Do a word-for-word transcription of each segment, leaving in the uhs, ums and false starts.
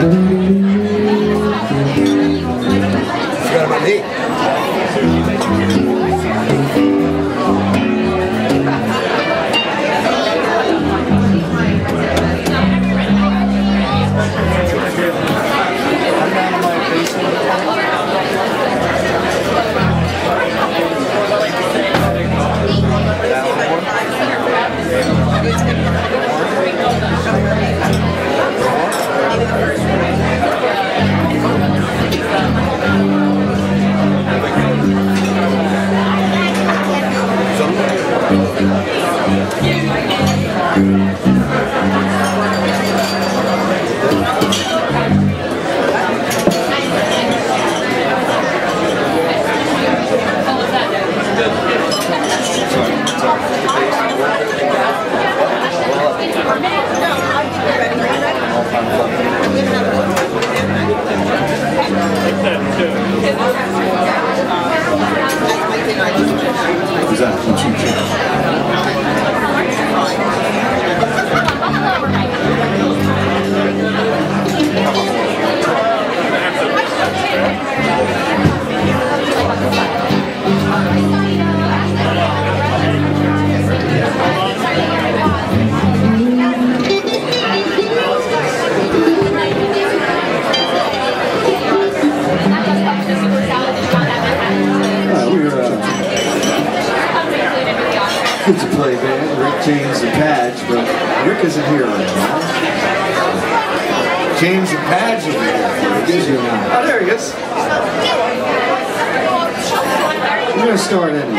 Forgot about me. To play band, Rick, James, and Padge, but Rick isn't here right now. James and Padge are here. It gives you an eye. Oh, there he is. We're going to start in.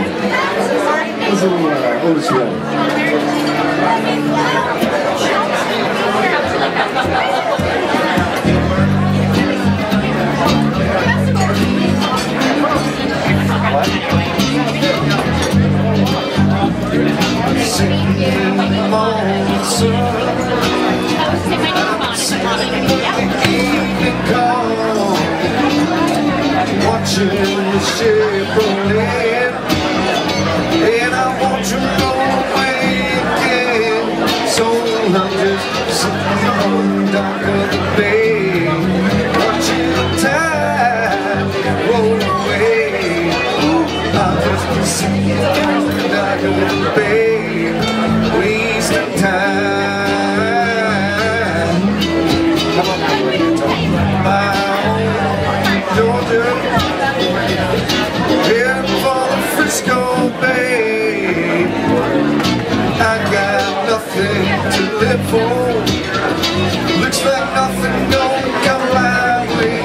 This is a little uh, Otis in the Chevrolet, and I want you to go away again. So I'm just sitting on the dock of the bay, watching the tide roll away. Ooh, I'm just sitting on the dock of the bay, wasting time. Come on, come on, come on. My own Georgia. Here for the Frisco Bay, I got nothing to live for. Looks like nothing don't come my way.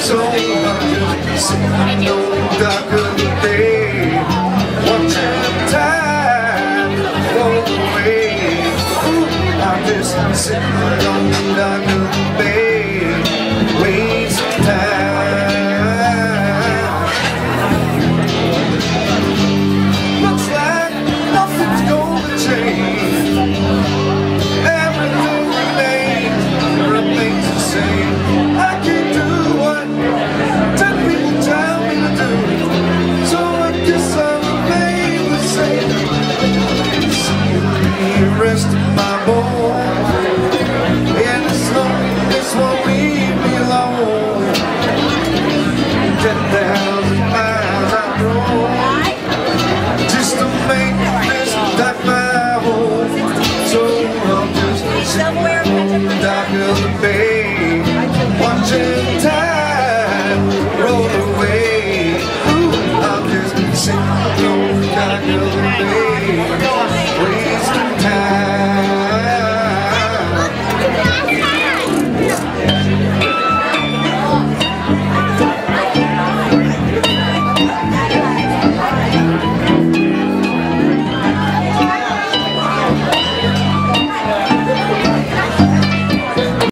So I'm just sitting on the dock of the bay, watching the tide roll away. Ooh, I'm just sitting on the dock of the bay, waiting some time. Roll away, ooh, I'm just sitting on the dock of the bay.